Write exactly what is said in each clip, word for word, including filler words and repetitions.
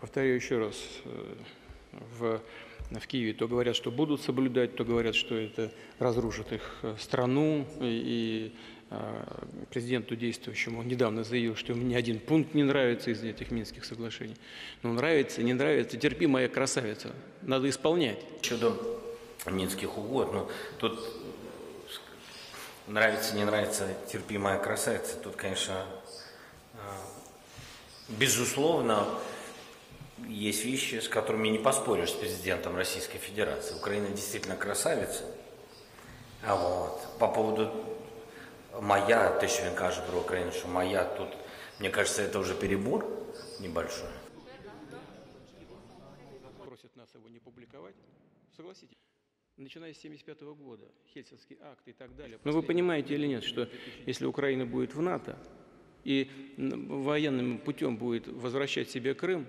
повторяю еще раз, в, в Киеве то говорят, что будут соблюдать, то говорят, что это разрушит их страну. И, и президенту действующему недавно заявил, что мне один пункт не нравится из этих Минских соглашений. Ну, нравится, не нравится, терпи, моя красавица, надо исполнять. Чудо Минских угод, но тут нравится, не нравится, терпи, моя красавица, тут, конечно, безусловно, есть вещи, с которыми не поспоришь с президентом Российской Федерации. Украина действительно красавица. А вот. По поводу «моя», то еще он кажет про Украину, что «моя» тут, мне кажется, это уже перебор небольшой. Просят нас его не публиковать. Согласитесь? Начиная с семьдесят пятого года, Хельсинский акт и так далее. Но вы понимаете или нет, что если Украина будет в НАТО, и военным путем будет возвращать себе Крым,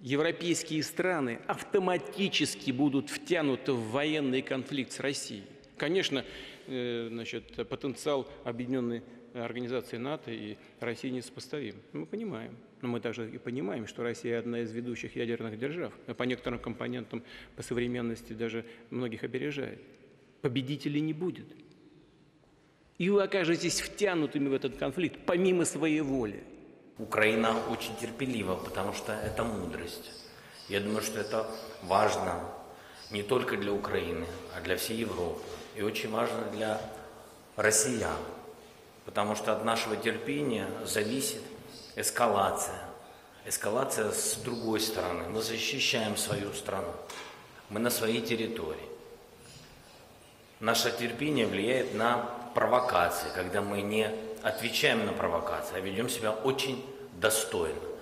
европейские страны автоматически будут втянуты в военный конфликт с Россией. Конечно, значит, потенциал объединенной организации НАТО и России несопоставим. Мы понимаем. Но мы также и понимаем, что Россия одна из ведущих ядерных держав. По некоторым компонентам, по современности даже многих опережает. Победителей не будет. И вы окажетесь втянутыми в этот конфликт, помимо своей воли. Украина очень терпелива, потому что это мудрость. Я думаю, что это важно не только для Украины, а для всей Европы. И очень важно для россиян, потому что от нашего терпения зависит эскалация. Эскалация с другой стороны. Мы защищаем свою страну. Мы на своей территории. Наше терпение влияет на провокации, когда мы не отвечаем на провокации, а ведем себя очень достойно.